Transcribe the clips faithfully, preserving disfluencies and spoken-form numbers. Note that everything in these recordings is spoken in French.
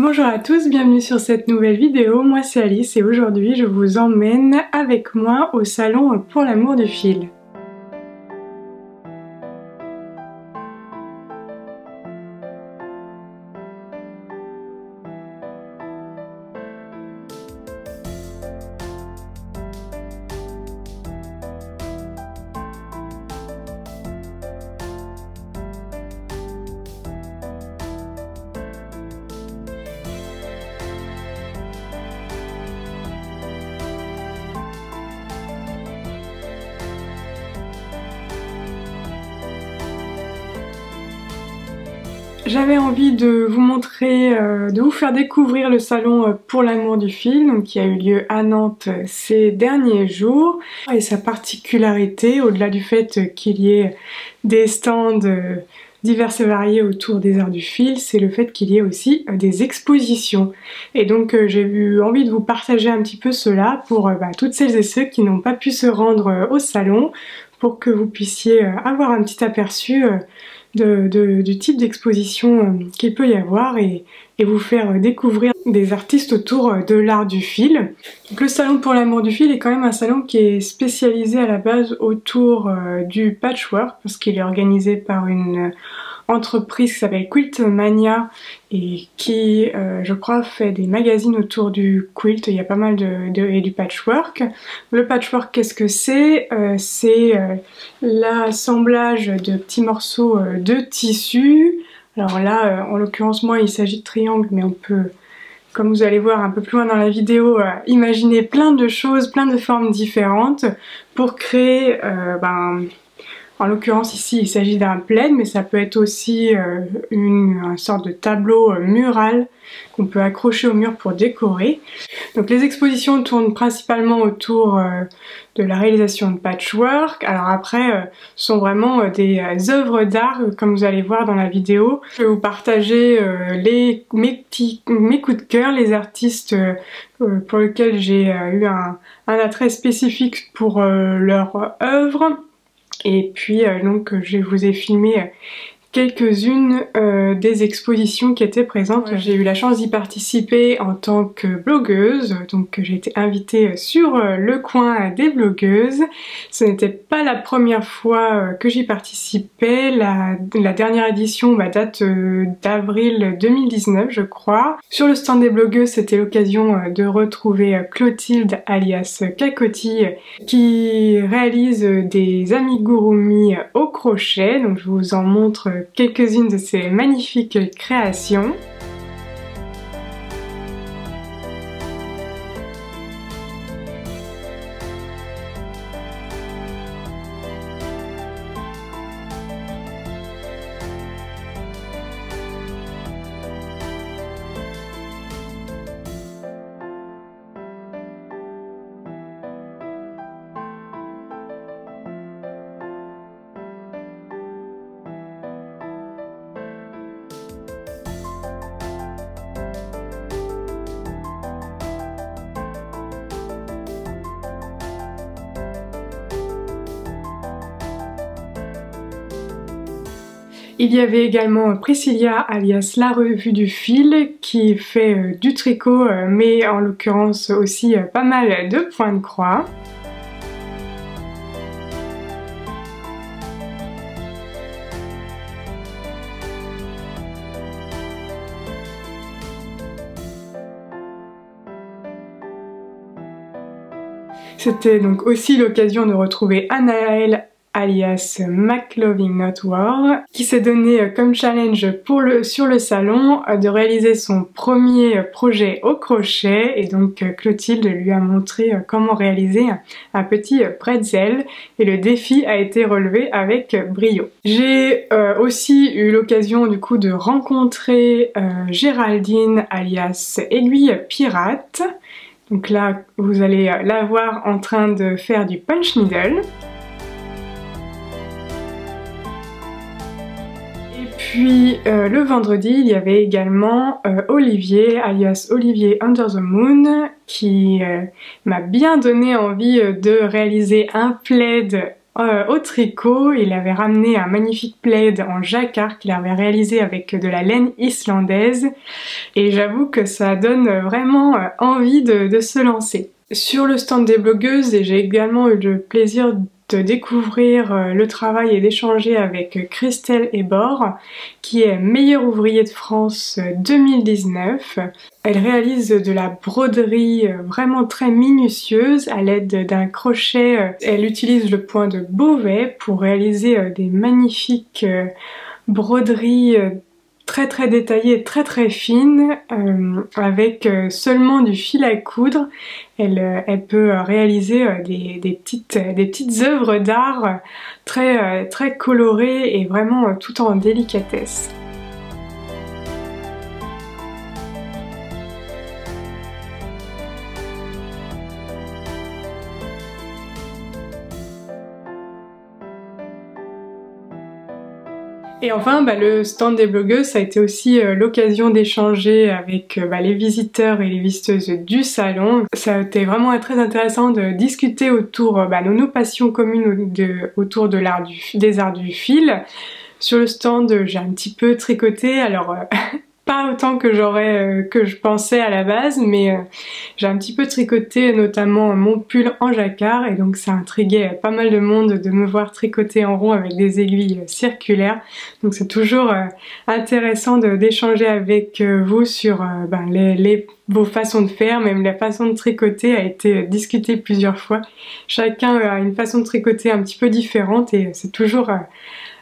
Bonjour à tous, bienvenue sur cette nouvelle vidéo, moi c'est Alice et aujourd'hui je vous emmène avec moi au salon Pour l'amour du fil. J'avais envie de vous montrer, euh, de vous faire découvrir le salon Pour l'amour du fil, donc qui a eu lieu à Nantes ces derniers jours. Et sa particularité, au-delà du fait qu'il y ait des stands euh, divers et variés autour des arts du fil, c'est le fait qu'il y ait aussi euh, des expositions. Et donc euh, j'ai eu envie de vous partager un petit peu cela pour euh, bah, toutes celles et ceux qui n'ont pas pu se rendre euh, au salon, pour que vous puissiez euh, avoir un petit aperçu euh, De, de, du type d'exposition qu'il peut y avoir et, et vous faire découvrir des artistes autour de l'art du fil. Donc le salon Pour l'amour du fil est quand même un salon qui est spécialisé à la base autour du patchwork parce qu'il est organisé par une entreprise qui s'appelle Quiltmania et qui, euh, je crois, fait des magazines autour du quilt. Il y a pas mal de, de et du patchwork. Le patchwork, qu'est-ce que c'est? euh, C'est euh, l'assemblage de petits morceaux euh, de tissu. Alors là, euh, en l'occurrence, moi, il s'agit de triangles, mais on peut, comme vous allez voir un peu plus loin dans la vidéo, euh, imaginer plein de choses, plein de formes différentes pour créer... Euh, ben, en l'occurrence ici il s'agit d'un plaid, mais ça peut être aussi euh, une, une sorte de tableau euh, mural qu'on peut accrocher au mur pour décorer. Donc les expositions tournent principalement autour euh, de la réalisation de patchwork. Alors après euh, sont vraiment euh, des euh, œuvres d'art, euh, comme vous allez voir dans la vidéo. Je vais vous partager euh, les, mes, petits, mes coups de cœur, les artistes euh, euh, pour lesquels j'ai euh, eu un, un attrait spécifique pour euh, leur œuvre. Et puis euh, donc je vous ai filmé quelques-unes euh, des expositions qui étaient présentes. J'ai eu la chance d'y participer en tant que blogueuse, donc j'ai été invitée sur euh, le coin des blogueuses. Ce n'était pas la première fois euh, que j'y participais, la, la dernière édition bah, date euh, d'avril deux mille dix-neuf je crois. Sur le stand des blogueuses, c'était l'occasion euh, de retrouver euh, Clotilde alias Kakoti qui réalise euh, des amigurumi au crochet, donc je vous en montre euh, quelques-unes de ces magnifiques créations. Il y avait également Priscilla alias La Revue du Fil qui fait euh, du tricot, euh, mais en l'occurrence aussi euh, pas mal de points de croix. C'était donc aussi l'occasion de retrouver Anaëlle alias McLoving Not War, qui s'est donné comme challenge pour le, sur le salon de réaliser son premier projet au crochet, et donc Clotilde lui a montré comment réaliser un petit pretzel et le défi a été relevé avec brio. J'ai euh, aussi eu l'occasion du coup de rencontrer euh, Géraldine alias Aiguille Pirate, donc là vous allez la voir en train de faire du punch needle. Puis euh, le vendredi, il y avait également euh, Olivier, alias Olivier under the moon, qui euh, m'a bien donné envie de réaliser un plaid euh, au tricot. Il avait ramené un magnifique plaid en jacquard qu'il avait réalisé avec de la laine islandaise. Et j'avoue que ça donne vraiment envie de, de se lancer. Sur le stand des blogueuses, et j'ai également eu le plaisir de découvrir le travail et d'échanger avec Christelle Ebor, qui est meilleure ouvrier de France deux mille dix-neuf. Elle réalise de la broderie vraiment très minutieuse à l'aide d'un crochet. Elle utilise le point de Beauvais pour réaliser des magnifiques broderies très très détaillée, très très fine, euh, avec seulement du fil à coudre. Elle, elle peut réaliser des, des, petites, des petites œuvres d'art très, très colorées et vraiment tout en délicatesse. Et enfin, bah, le stand des blogueuses, ça a été aussi euh, l'occasion d'échanger avec euh, bah, les visiteurs et les visiteuses du salon. Ça a été vraiment très intéressant de discuter autour euh, bah, de nos passions communes de, autour de l'art du, des arts du fil. Sur le stand, j'ai un petit peu tricoté, alors euh, pas autant que j'aurais euh, que je pensais à la base, mais euh, j'ai un petit peu tricoté notamment mon pull en jacquard, et donc ça intriguait pas mal de monde de me voir tricoter en rond avec des aiguilles circulaires. Donc c'est toujours euh, intéressant d'échanger avec euh, vous sur euh, ben, les, les, vos façons de faire. Même la façon de tricoter a été discutée plusieurs fois. Chacun a une façon de tricoter un petit peu différente, et c'est toujours... Euh,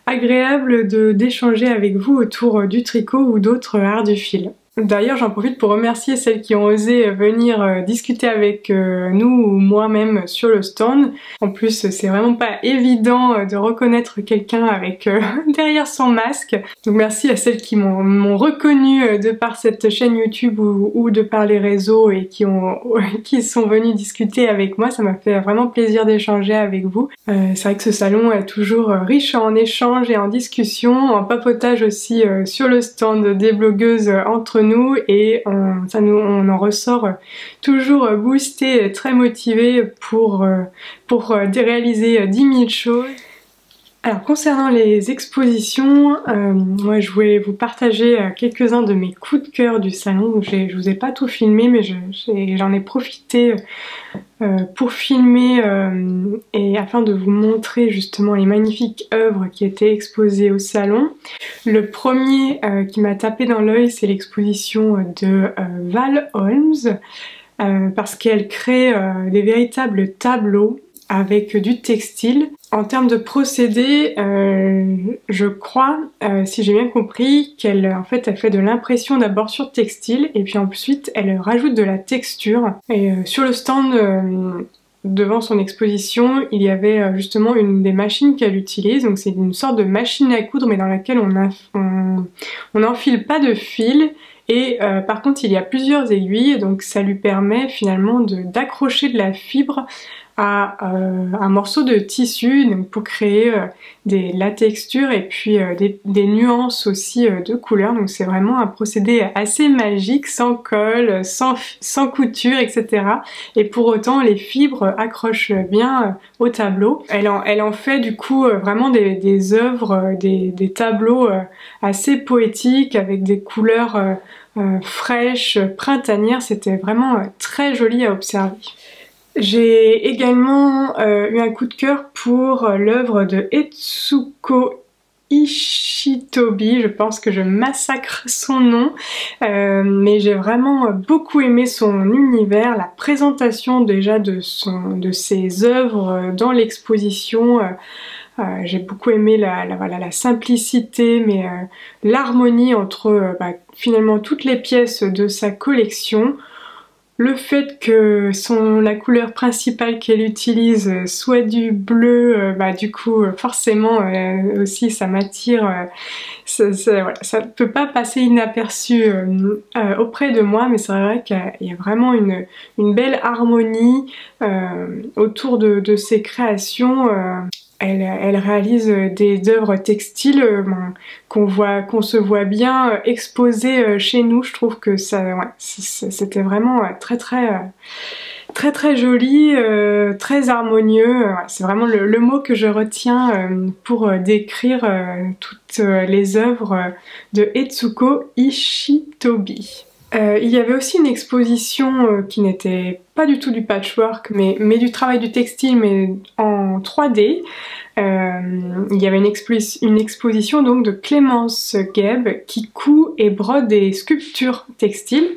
agréable de d'échanger avec vous autour du tricot ou d'autres arts du fil. D'ailleurs, j'en profite pour remercier celles qui ont osé venir discuter avec nous ou moi-même sur le stand. En plus, c'est vraiment pas évident de reconnaître quelqu'un avec euh, derrière son masque. Donc merci à celles qui m'ont reconnue de par cette chaîne YouTube ou, ou de par les réseaux et qui, ont, qui sont venues discuter avec moi. Ça m'a fait vraiment plaisir d'échanger avec vous. Euh, c'est vrai que ce salon est toujours riche en échanges et en discussions, en papotage aussi euh, sur le stand des blogueuses entre nous. Nous et on, ça nous, on en ressort toujours boosté, très motivé pour, pour réaliser dix mille choses. Alors concernant les expositions, euh, moi je voulais vous partager quelques-uns de mes coups de cœur du salon. Je vous ai pas tout filmé, mais j'en ai, ai profité euh, pour filmer euh, et afin de vous montrer justement les magnifiques œuvres qui étaient exposées au salon. Le premier euh, qui m'a tapé dans l'œil, c'est l'exposition de euh, Val Holmes, euh, parce qu'elle crée euh, des véritables tableaux avec du textile. En termes de procédé, euh, je crois, euh, si j'ai bien compris, qu'elle en fait, elle fait de l'impression d'abord sur textile et puis ensuite elle rajoute de la texture. Et euh, sur le stand, euh, devant son exposition, il y avait justement une des machines qu'elle utilise. Donc c'est une sorte de machine à coudre mais dans laquelle on n'enfile pas de fil. Et euh, par contre, il y a plusieurs aiguilles, donc ça lui permet finalement d'accrocher de, de la fibre à euh, un morceau de tissu, donc pour créer euh, des, la texture et puis euh, des, des nuances aussi euh, de couleurs. Donc c'est vraiment un procédé assez magique, sans colle, sans, sans couture, et cetera. Et pour autant, les fibres accrochent bien euh, au tableau. Elle en, elle en fait du coup euh, vraiment des, des œuvres, euh, des, des tableaux euh, assez poétiques avec des couleurs euh, euh, fraîches, printanières. C'était vraiment euh, très joli à observer. J'ai également euh, eu un coup de cœur pour l'œuvre de Etsuko Ishitobi, je pense que je massacre son nom, euh, mais j'ai vraiment beaucoup aimé son univers, la présentation déjà de, son, de ses œuvres dans l'exposition. Euh, Euh, j'ai beaucoup aimé la, la, voilà, la simplicité, mais euh, l'harmonie entre euh, bah, finalement toutes les pièces de sa collection. Le fait que son, la couleur principale qu'elle utilise soit du bleu, euh, bah du coup forcément euh, aussi ça m'attire, euh, ça, ça, voilà, ça peut pas passer inaperçu euh, euh, auprès de moi, mais c'est vrai qu'il y a vraiment une, une belle harmonie euh, autour de, de ses créations. Euh, Elle, elle réalise des œuvres textiles ben, qu'on voit, qu'on se voit bien exposées chez nous. Je trouve que ça, ouais, c'était vraiment très très très très joli, euh, très harmonieux. C'est vraiment le, le mot que je retiens euh, pour décrire euh, toutes les œuvres de Etsuko Ishitobi. Euh, il y avait aussi une exposition euh, qui n'était pas du tout du patchwork, mais, mais du travail du textile, mais en trois D. Euh, il y avait une, expo une exposition donc de Clémence Gueib qui coud et brode des sculptures textiles.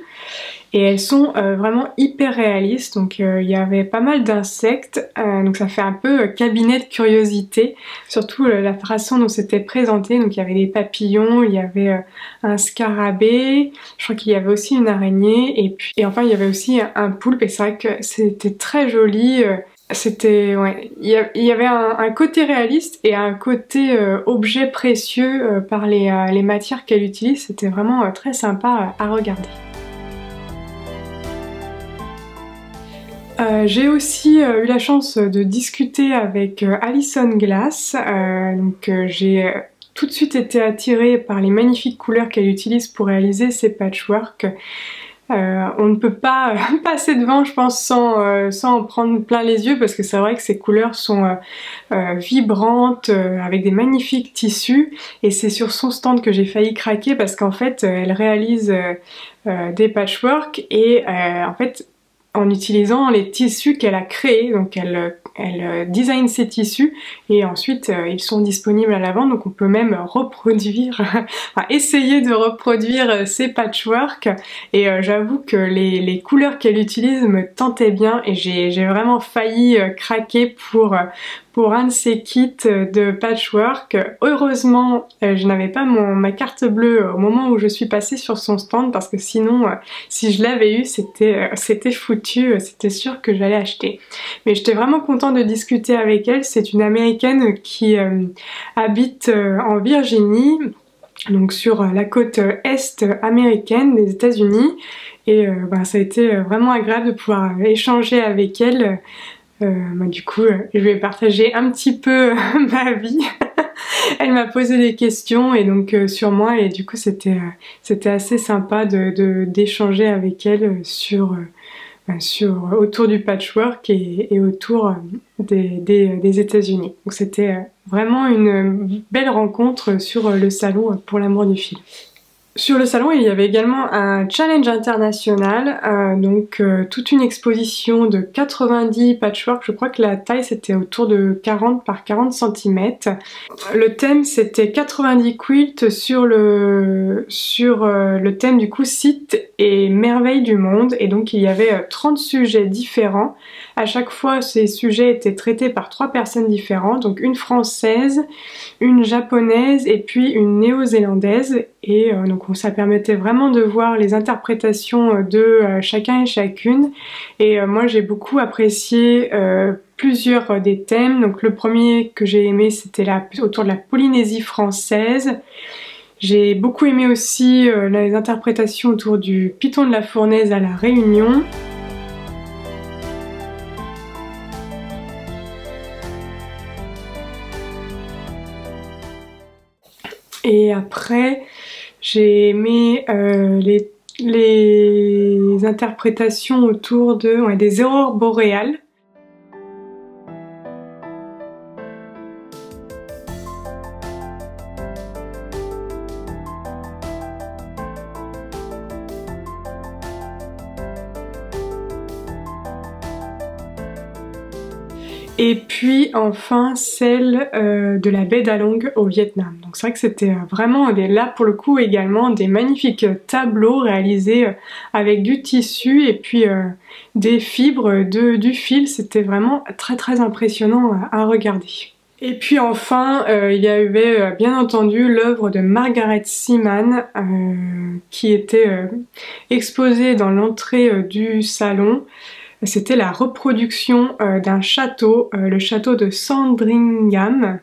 Et elles sont euh, vraiment hyper réalistes, donc euh, il y avait pas mal d'insectes, euh, donc ça fait un peu euh, cabinet de curiosité, surtout euh, la façon dont c'était présenté. Donc il y avait des papillons, il y avait euh, un scarabée, je crois qu'il y avait aussi une araignée, et puis et enfin il y avait aussi un, un poulpe, et c'est vrai que c'était très joli, euh, c'était, ouais, il y avait un, un côté réaliste et un côté euh, objet précieux euh, par les, euh, les matières qu'elle utilise, c'était vraiment euh, très sympa euh, à regarder. Euh, j'ai aussi euh, eu la chance de discuter avec euh, Alison Glass, euh, donc euh, j'ai tout de suite été attirée par les magnifiques couleurs qu'elle utilise pour réaliser ses patchworks. Euh, on ne peut pas euh, passer devant, je pense, sans, euh, sans en prendre plein les yeux, parce que c'est vrai que ces couleurs sont euh, euh, vibrantes, euh, avec des magnifiques tissus, et c'est sur son stand que j'ai failli craquer, parce qu'en fait euh, elle réalise euh, euh, des patchworks et euh, en fait en utilisant les tissus qu'elle a créés. Donc elle, elle design ses tissus et ensuite euh, ils sont disponibles à la vente, donc on peut même reproduire, enfin essayer de reproduire ses patchworks, et euh, j'avoue que les, les couleurs qu'elle utilise me tentaient bien, et j'ai vraiment failli euh, craquer pour, euh, pour un de ses kits de patchwork. Heureusement euh, je n'avais pas mon, ma carte bleue au moment où je suis passée sur son stand, parce que sinon euh, si je l'avais eu, c'était euh, c'était foutu, c'était sûr que j'allais acheter. Mais j'étais vraiment contente de discuter avec elle. C'est une Américaine qui euh, habite euh, en Virginie, donc sur la côte est américaine des États-Unis, et euh, bah, ça a été vraiment agréable de pouvoir échanger avec elle. Euh, bah, du coup euh, je vais partager un petit peu ma vie. Elle m'a posé des questions, et donc euh, sur moi, et du coup c'était euh, c'était assez sympa de, de, d'échanger avec elle sur... Euh, Sur, autour du patchwork et, et autour des, des, des États-Unis. Donc c'était vraiment une belle rencontre sur le salon Pour l'Amour du Fil. Sur le salon, il y avait également un challenge international, euh, donc euh, toute une exposition de quatre-vingt-dix patchwork. Je crois que la taille c'était autour de quarante par quarante centimètres. Le thème c'était quatre-vingt-dix quilts sur le, sur, euh, le thème du coup site et merveilles du monde, et donc il y avait euh, trente sujets différents. À chaque fois, ces sujets étaient traités par trois personnes différentes, donc une française, une japonaise et puis une néo-zélandaise, et euh, donc ça permettait vraiment de voir les interprétations de euh, chacun et chacune, et euh, moi j'ai beaucoup apprécié euh, plusieurs des thèmes. Donc le premier que j'ai aimé, c'était autour de la Polynésie française. J'ai beaucoup aimé aussi euh, les interprétations autour du Python de la Fournaise à La Réunion. Et après, j'ai aimé euh, les, les interprétations autour de, ouais, des aurores boréales. Et puis enfin celle euh, de la baie d'Along au Vietnam. Donc c'est vrai que c'était vraiment, des, là pour le coup également, des magnifiques tableaux réalisés avec du tissu et puis euh, des fibres de, du fil. C'était vraiment très très impressionnant à, à regarder. Et puis enfin, euh, il y avait euh, bien entendu l'œuvre de Margaret Seaman euh, qui était euh, exposée dans l'entrée euh, du salon. C'était la reproduction euh, d'un château, euh, le château de Sandringham.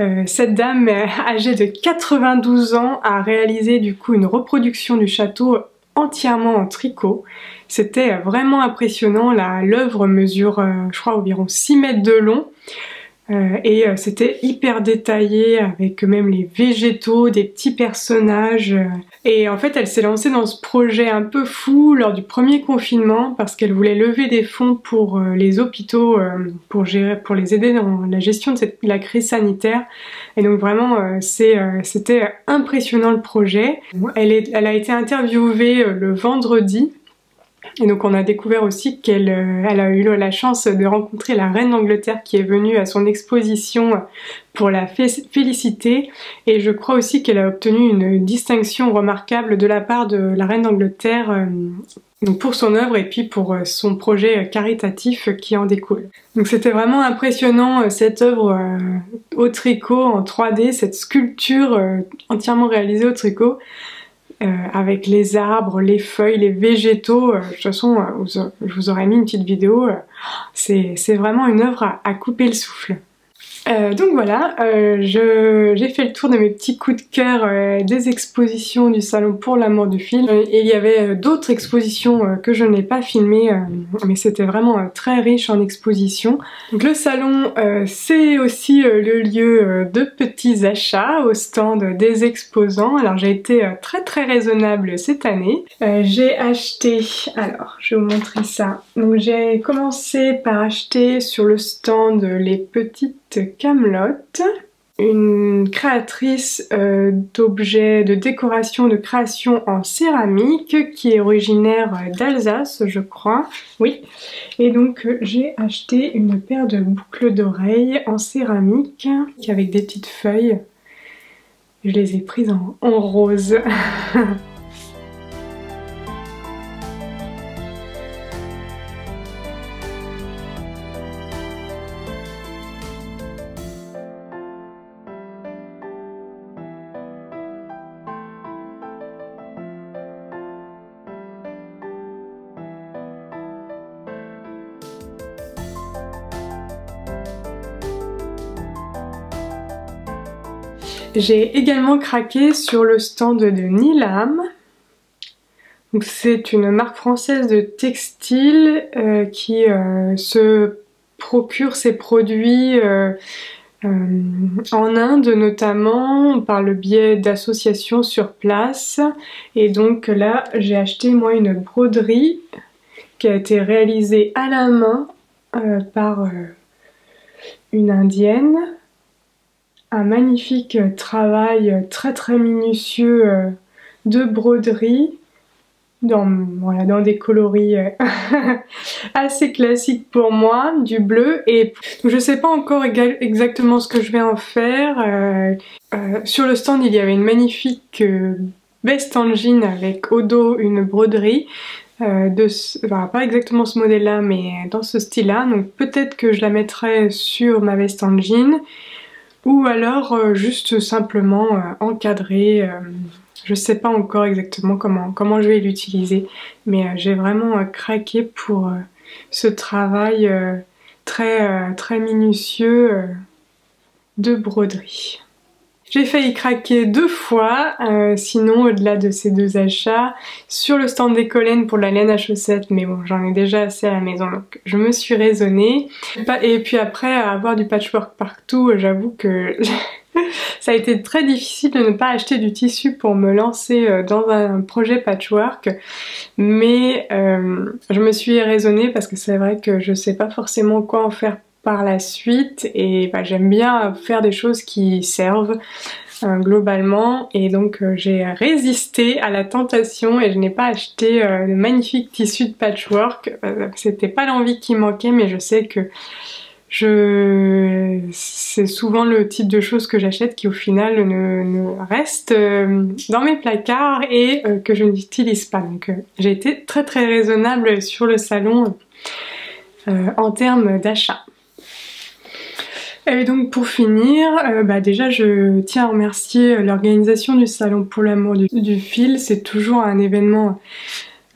Euh, cette dame euh, âgée de quatre-vingt-douze ans a réalisé du coup une reproduction du château entièrement en tricot. C'était euh, vraiment impressionnant. L'œuvre mesure, euh, je crois, environ six mètres de long. Euh, et euh, c'était hyper détaillé avec même les végétaux, des petits personnages. Euh. Et en fait, elle s'est lancée dans ce projet un peu fou lors du premier confinement parce qu'elle voulait lever des fonds pour euh, les hôpitaux, euh, pour, gérer, pour les aider dans la gestion de, cette, de la crise sanitaire. Et donc vraiment, euh, c'est, euh, c'était impressionnant le projet. Elle, est, elle a été interviewée euh, le vendredi. Et donc on a découvert aussi qu'elle euh, elle a eu la chance de rencontrer la reine d'Angleterre qui est venue à son exposition pour la fé féliciter. Et je crois aussi qu'elle a obtenu une distinction remarquable de la part de la reine d'Angleterre euh, donc pour son œuvre et puis pour euh, son projet caritatif euh, qui en découle. Donc c'était vraiment impressionnant euh, cette œuvre euh, au tricot en trois D, cette sculpture euh, entièrement réalisée au tricot. Euh, avec les arbres, les feuilles, les végétaux, euh, de toute façon euh, je vous aurais mis une petite vidéo, euh, c'est vraiment une œuvre à, à couper le souffle. Euh, donc voilà, euh, j'ai fait le tour de mes petits coups de cœur euh, des expositions du salon Pour l'Amour du Fil. Et il y avait d'autres expositions euh, que je n'ai pas filmées, euh, mais c'était vraiment euh, très riche en expositions. Donc le salon, euh, c'est aussi euh, le lieu euh, de petits achats au stand des exposants. Alors j'ai été euh, très très raisonnable cette année. Euh, j'ai acheté, alors je vais vous montrer ça. Donc j'ai commencé par acheter sur le stand les petites Camelotte, une créatrice euh, d'objets de décoration, de création en céramique qui est originaire d'Alsace, je crois, oui. Et donc j'ai acheté une paire de boucles d'oreilles en céramique avec des petites feuilles. Je les ai prises en, en rose. J'ai également craqué sur le stand de Nilam. C'est une marque française de textile euh, qui euh, se procure ses produits euh, euh, en Inde notamment par le biais d'associations sur place. Et donc là j'ai acheté moi une broderie qui a été réalisée à la main euh, par euh, une Indienne. Un magnifique travail très très minutieux de broderie dans, voilà, dans des coloris assez classiques pour moi, du bleu, et je sais pas encore exactement ce que je vais en faire. Euh, euh, sur le stand il y avait une magnifique euh, veste en jean avec au dos une broderie. Euh, de ce... enfin, pas exactement ce modèle là mais dans ce style là, donc peut-être que je la mettrai sur ma veste en jean. Ou alors euh, juste simplement euh, encadré, euh, je sais pas encore exactement comment, comment je vais l'utiliser, mais euh, j'ai vraiment euh, craqué pour euh, ce travail euh, très, euh, très minutieux euh, de broderie. J'ai failli craquer deux fois, euh, sinon au-delà de ces deux achats, sur le stand des Collennes pour la laine à chaussettes, mais bon j'en ai déjà assez à la maison donc je me suis raisonnée. Et puis après avoir du patchwork partout, j'avoue que ça a été très difficile de ne pas acheter du tissu pour me lancer dans un projet patchwork, mais euh, je me suis raisonnée parce que c'est vrai que je sais pas forcément quoi en faire par la suite, et bah, j'aime bien faire des choses qui servent euh, globalement, et donc euh, j'ai résisté à la tentation et je n'ai pas acheté euh, le magnifique tissu de patchwork. Euh, c'était pas l'envie qui manquait, mais je sais que je... c'est souvent le type de choses que j'achète qui au final ne, ne reste euh, dans mes placards et euh, que je n'utilise pas, donc euh, j'ai été très très raisonnable sur le salon euh, en termes d'achat. Et donc pour finir, euh, bah déjà je tiens à remercier l'organisation du salon Pour l'Amour du, du Fil. C'est toujours un événement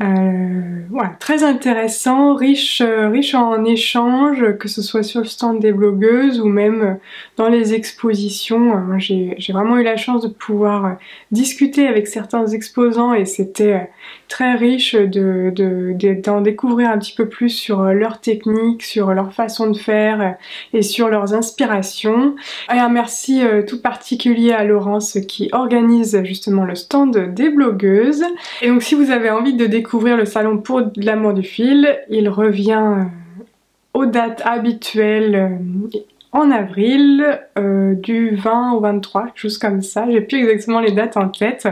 Euh, voilà, très intéressant, riche, riche en échanges, que ce soit sur le stand des blogueuses ou même dans les expositions. J'ai vraiment eu la chance de pouvoir discuter avec certains exposants et c'était très riche de, de, de, d'en découvrir un petit peu plus sur leurs techniques, sur leur façon de faire et sur leurs inspirations. Et un merci tout particulier à Laurence qui organise justement le stand des blogueuses. Et donc si vous avez envie de découvrir Découvrir le salon Pour l'amour du fil, il revient aux dates habituelles en avril, euh, du vingt au vingt-trois, quelque chose comme ça, j'ai plus exactement les dates en tête,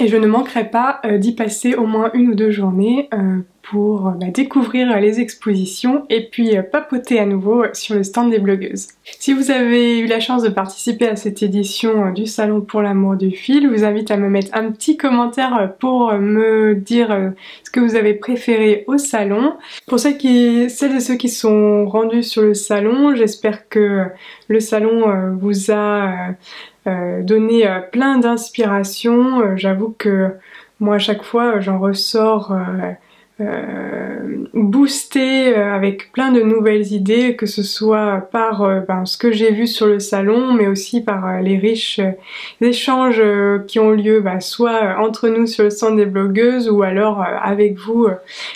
et je ne manquerai pas euh, d'y passer au moins une ou deux journées euh, pour bah, découvrir les expositions et puis euh, papoter à nouveau sur le stand des blogueuses. Si vous avez eu la chance de participer à cette édition euh, du salon Pour l'amour du fil, je vous invite à me mettre un petit commentaire pour euh, me dire euh, ce que vous avez préféré au salon. Pour celles, qui, celles et ceux qui sont rendus sur le salon, j'espère que le salon euh, vous a euh, euh, donné euh, plein d'inspirations. Euh, j'avoue que moi à chaque fois j'en ressors euh, Euh, boosté avec plein de nouvelles idées, que ce soit par euh, ben, ce que j'ai vu sur le salon, mais aussi par euh, les riches euh, échanges euh, qui ont lieu bah, soit euh, entre nous sur le stand des blogueuses ou alors euh, avec vous euh,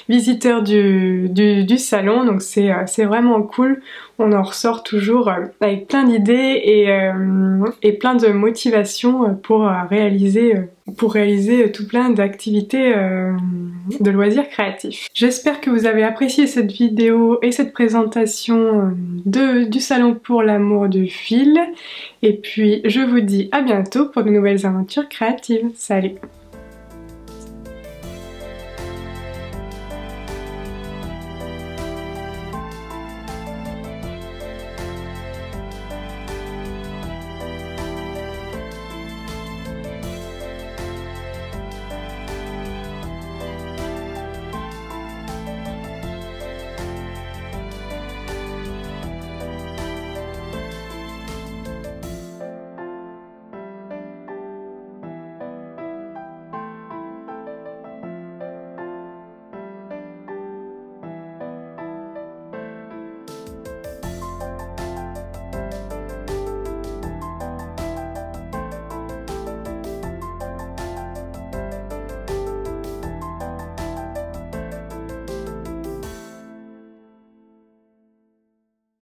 visiteurs du, du, du salon. Donc c'est euh, c'est vraiment cool, on en ressort toujours euh, avec plein d'idées et, euh, et plein de motivation pour euh, réaliser euh, pour réaliser tout plein d'activités euh, de loisirs créatifs. J'espère que vous avez apprécié cette vidéo et cette présentation de, du salon Pour l'amour du fil. Et puis je vous dis à bientôt pour de nouvelles aventures créatives. Salut!